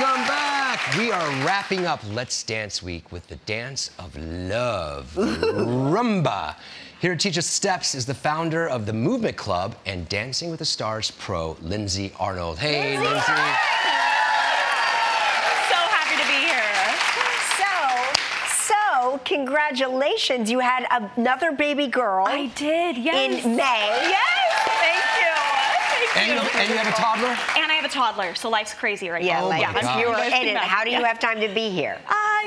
Welcome back. We are wrapping up Let's Dance Week with the dance of love, Rumba. Here to teach us steps is the founder of the Movement Club and Dancing with the Stars pro, Lindsay Arnold. Hey, Lindsay. So happy to be here. So congratulations. You had another baby girl. I did, yes. In May. Yes. And you have a toddler? And I have a toddler, so life's crazy right now. Yeah, and how do you have time to be here?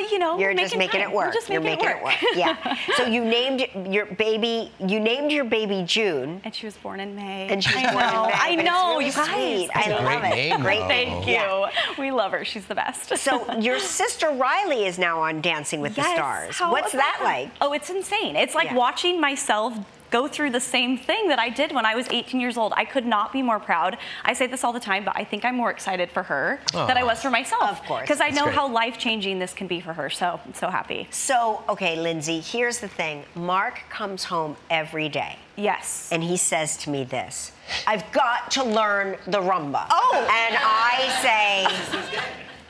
You know, you're just making it work. You're making it work. Yeah. So you named your baby. You named your baby June. And she was born in May. And she was born in May. I know. You guys, I love it. Great name. Thank you. We love her. She's the best. So your sister Riley is now on Dancing with the Stars. What's that like? Oh, it's insane. It's like watching myself go through the same thing that I did when I was 18 years old. I could not be more proud. I say this all the time, but I think I'm more excited for her than I was for myself. Of course. Because I know how life-changing this can be for her, so I'm so happy. So, okay, Lindsay, here's the thing. Mark comes home every day. Yes. And he says to me this, I've got to learn the rumba. Oh! And I say,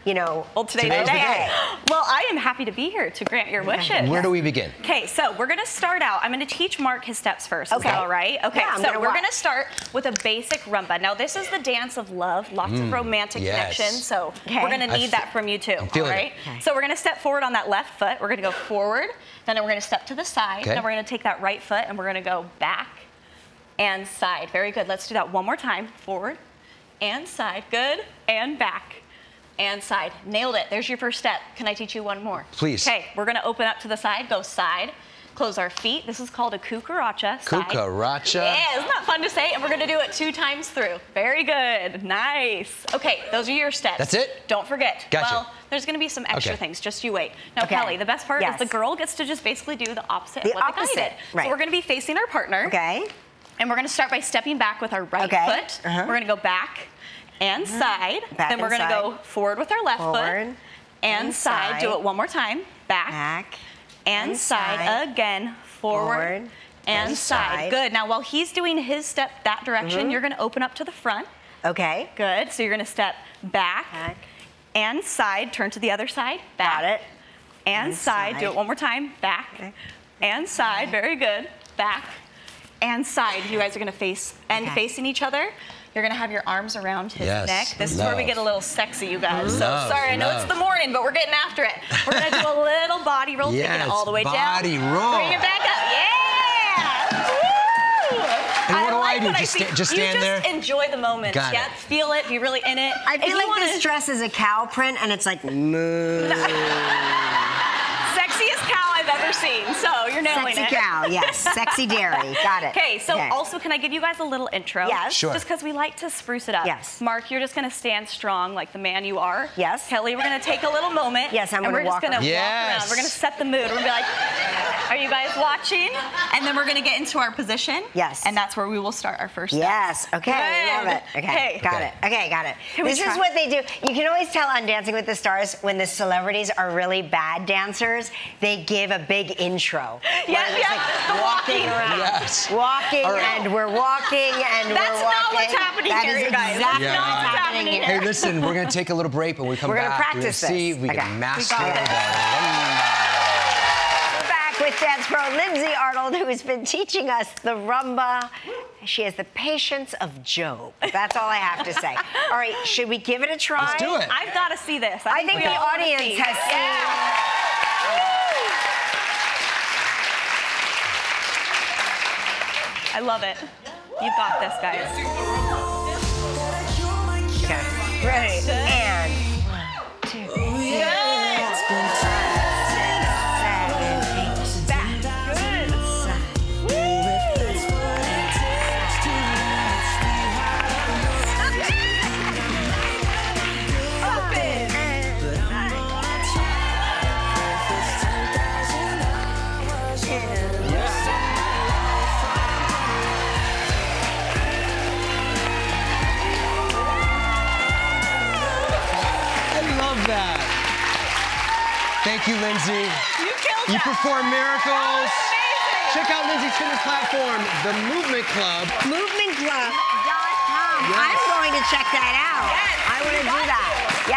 you know, well, today's the day. Well, I am happy to be here to grant your wishes. Where do we begin? Okay, so we're going to start out. I'm going to teach Mark his steps first. Okay. Is that all right? Okay, yeah, so we're going to start with a basic rumba. Now, this is the dance of love, lots of romantic connection, so we're going to need that from you, too. All right? Okay. So we're going to step forward on that left foot. We're going to go forward, then we're going to step to the side, then we're going to take that right foot, and we're going to go back and side. Very good. Let's do that one more time. Forward and side. Good. And back. And side. Nailed it. There's your first step. Can I teach you one more? Please. Okay, we're going to open up to the side, go side, close our feet. This is called a cucaracha. Cucaracha. Yeah, isn't that fun to say? And we're going to do it 2 times through. Very good. Nice. Okay, those are your steps. That's it? Don't forget. Gotcha. Well, there's going to be some extra things. Just you wait. Now, Kelly, the best part is the girl gets to just basically do the opposite of what the guy did. Right. So we're going to be facing our partner. Okay. And we're going to start by stepping back with our right foot. We're going to go back and side. Back then we're going to go forward with our left foot. And side. Do it one more time. Back. And side. Again. Forward. And side. Good. Now while he's doing his step that direction, you're going to open up to the front. Okay. Good. So you're going to step back. And side. Turn to the other side. Back. Got it. And side. Do it one more time. Back. And side. Very good. Back. And side. You guys are going to face facing each other. You're going to have your arms around his neck. This is where we get a little sexy, you guys. So sorry, I know it's the morning, but we're getting after it. We're going to do a little body roll, taking it all the way down. Body roll. Bring it back up. Yeah! Woo! And what do I do? Just stand there? Just enjoy the moment. Yep, feel it. Be really in it. I feel like this dress is a cow print, and it's like, moo. Sexiest cow I've ever seen, so you're nailing it. Sexy cow, yes. Sexy dairy, got it. Okay, so also, can I give you guys a little intro? Yes. Sure. Just because we like to spruce it up. Yes. Mark, you're just going to stand strong like the man you are. Yes. Kelly, we're going to take a little moment. Yes, I'm going to walk around. And we're just going to walk around. We're going to set the mood. We're going to be like, are you guys watching? And then we're going to get into our position. Yes. And that's where we will start our first step. Yes, okay, love it. Okay, got it. Okay, got it. This is what they do. You can always tell on Dancing with the Stars when the celebrities are really bad dancers. They give a big intro. Yes, like walking around. Yes. Walking and we're walking and we're walking. That's not what's happening here, you guys. That's not what's happening here. Hey, listen, we're going to take a little break, but when we come back, we're going to practice this. We can master that. With dance pro Lindsay Arnold, who has been teaching us the rumba. She has the patience of Job. That's all I have to say. All right, should we give it a try? Let's do it. I've got to see this. I think the audience has seen. I love it. You've got this, guys. Okay. Ready? And 1, 2. Good. Back. Good. Woo. Open. And that. Thank you, Lindsay. You killed it. You perform miracles. Check out Lindsay's fitness platform, The Movement Club. Movementclub.com. Yes. I'm going to check that out. Yes, I want to do that. Yes.